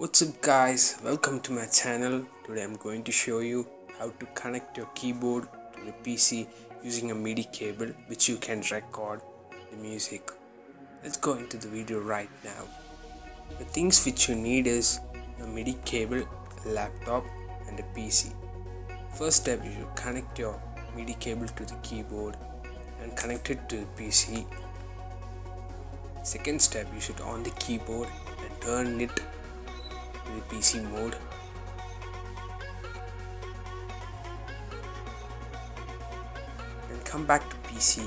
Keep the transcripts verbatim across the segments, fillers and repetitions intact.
What's up guys, welcome to my channel. Today I'm going to show you how to connect your keyboard to the P C using a MIDI cable which you can record the music. Let's go into the video right now. The things which you need is a MIDI cable, a laptop and a P C. First step is you connect your MIDI cable to the keyboard and connect it to the P C. Second step, you should on the keyboard and turn it the P C mode. Then come back to P C.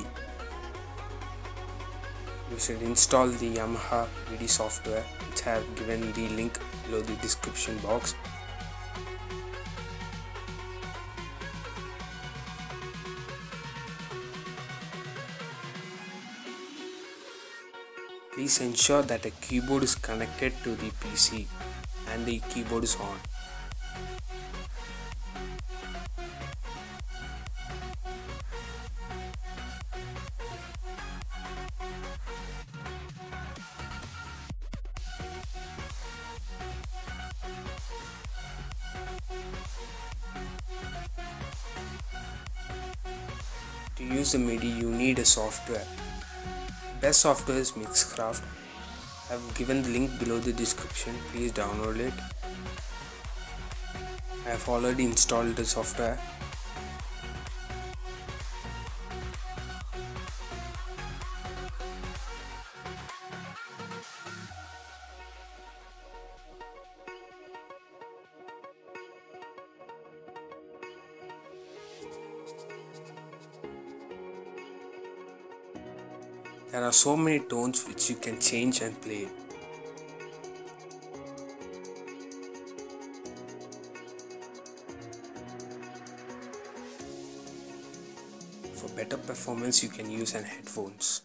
You should install the Yamaha MIDI software, which I have given the link below the description box. Please ensure that a keyboard is connected to the P C and the keyboard is on. To use the MIDI, you need a software. The best software is Mixcraft. I have given the link below the description, please download it. I have already installed the software. There are so many tones which you can change and play. For better performance, you can use an headphones.